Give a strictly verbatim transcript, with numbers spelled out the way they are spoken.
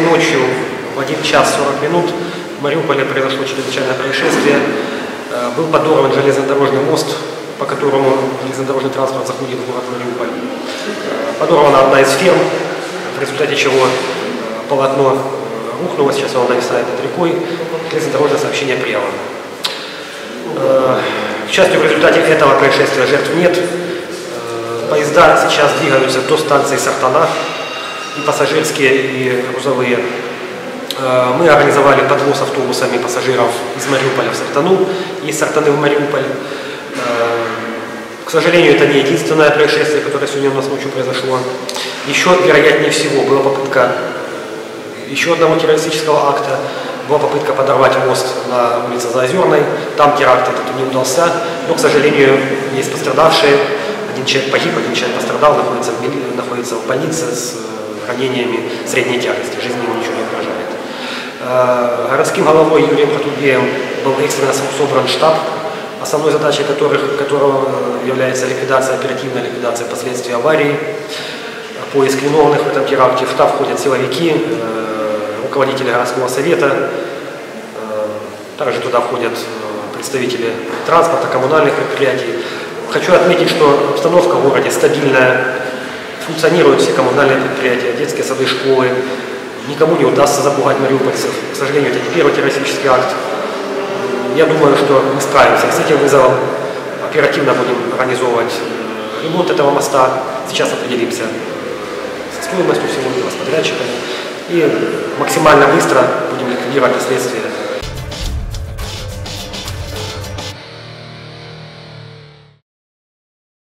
этой ночью в один час сорок минут в Мариуполе произошло чрезвычайное происшествие. Был подорван железнодорожный мост, по которому железнодорожный транспорт заходил в город Мариуполь. Подорвана одна из ферм, в результате чего полотно рухнуло, сейчас оно нависает над рекой, железнодорожное сообщение прервано. К счастью, в результате этого происшествия жертв нет. Поезда сейчас двигаются до станции Сартана, и пассажирские, и грузовые. Мы организовали подвоз автобусами пассажиров из Мариуполя в Сартану и из Сартаны в Мариуполь. К сожалению, это не единственное происшествие, которое сегодня у нас ночью произошло. Еще, вероятнее всего, была попытка еще одного террористического акта. Была попытка подорвать мост на улице Заозерной. Там теракт этот не удался, но, к сожалению, есть пострадавшие. Один человек погиб, один человек пострадал, находится в, мили... находится в больнице с ранениями средней тяжести. Жизни ему ничего не угрожает. Городским головой Юрием Ратубеем был экстренно собран штаб, основной задачей которых, которого является ликвидация, оперативная ликвидация последствий аварии, поиск виновных в этом теракте. В штаб входят силовики, руководители городского совета, также туда входят представители транспорта, коммунальных предприятий. Хочу отметить, что обстановка в городе стабильная, функционируют все коммунальные предприятия, детские сады, школы. Никому не удастся запугать мариупольцев. К сожалению, это не первый террористический акт. Я думаю, что мы справимся с этим вызовом. Оперативно будем организовывать ремонт этого моста. Сейчас определимся со стоимостью всего этого, с подрядчиками. И максимально быстро будем ликвидировать последствия.